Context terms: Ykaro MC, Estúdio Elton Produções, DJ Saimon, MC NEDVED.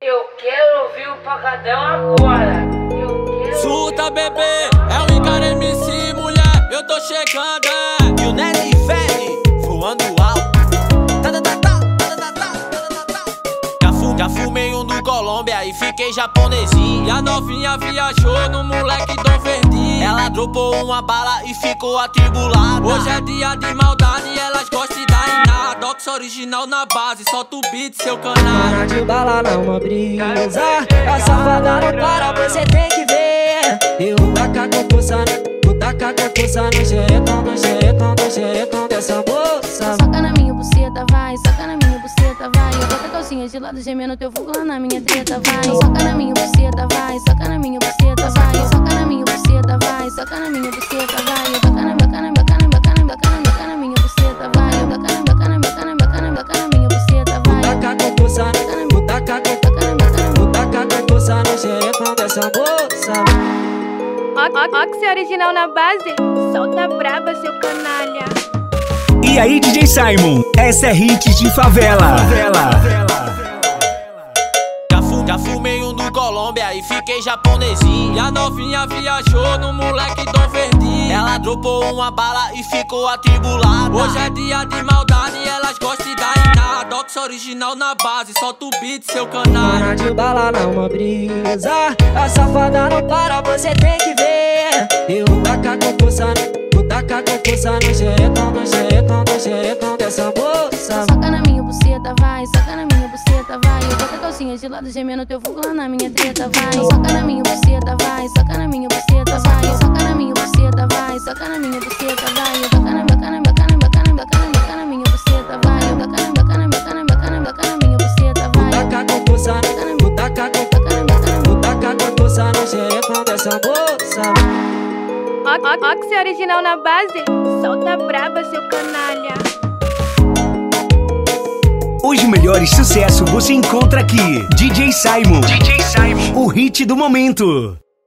Eu quero ouvir o pancadão agora. Escuta, bebê, é o Ykaro MC, mulher, eu tô chegando. E o Nedved voando alto. Já fumei um do Colômbia e fiquei japonesinho. E a novinha viajou no moleque Dom Verdinho. Ela dropou uma bala e ficou atribulada. Hoje é dia de maldade e elas gostam de dar em nada. Dox original na base, solta o beat, seu canal. Cara de bala não brisa, a safada não para, você tem que ver. Eu taca concursa no xeretão, no xeretão, no xeretão dessa moça. Soca na minha buceta, vai, soca na minha buceta, vai. Eu boto a calcinha de lado gemendo teu fogo lá na minha treta, vai. Soca na minha buceta, vai, soca na minha buceta, vai. Soca na minha buceta, vai, soca na minha buceta, vai. Eu toca na bacana, bacana, bacana, bacana, bacana, minha buceta, vai. Eu bacana, bacana, bacana, bacana, bacana, minha buceta, vai. Taca concursa, taca concursa no xeretão dessa moça. Ox original na base, solta braba, seu canalha. E aí, DJ Saimon, essa é hit de favela. Já fumei um do Colômbia e fiquei japonesinho. E a novinha viajou no moleque Dom Verdinho. Ela dropou uma bala e ficou atribulada. Hoje é dia de maldade e elas gostam de dar em nada. Dox original na base, solta o beat, seu canalha. Cara de bala não brisa, a safada não para, você tem que ver. Eu taca concursa no xeretão, xeretão dessa moça. Soca na minha buceta, vai, soca na minha buceta, vai. Eu boto a calcinha de lado gemendo teu fogo lá na minha treta, vai. Soca na minha buceta, vai, soca na minha buceta, vai. Soca na minha buceta, vai, soca na minha buceta, vai. Eu bacana, bacana, bacana, bacana, bacana, bacana, minha buceta, vai. Eu bacana, bacana, bacana, bacana, bacana, minha buceta, vai. Taca concursa, taca concursa no xeretão dessa moça. Ox original na base, solta braba, seu canalha. Os melhores sucessos você encontra aqui. DJ Saimon, o hit do momento.